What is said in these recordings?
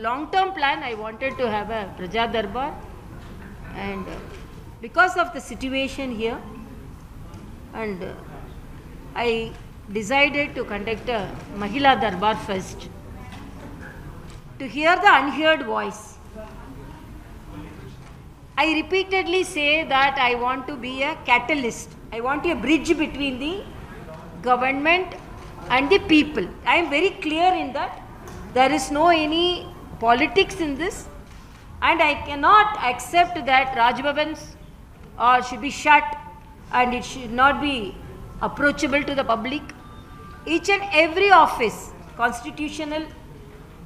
long-term plan, I wanted to have a Praja Darbar, and because of the situation here, and I decided to conduct a Mahila Darbar first, to hear the unheard voice. I repeatedly say that I want to be a catalyst. I want a bridge between the government and the people. I am very clear in that. There is no any politics in this, and I cannot accept that Raj Bhavans should be shut and it should not be approachable to the public. Each and every office, constitutional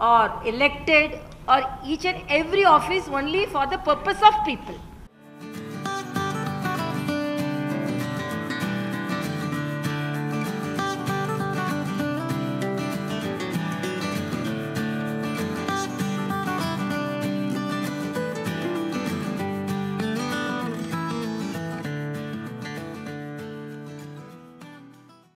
or elected, or each and every office only for the purpose of people.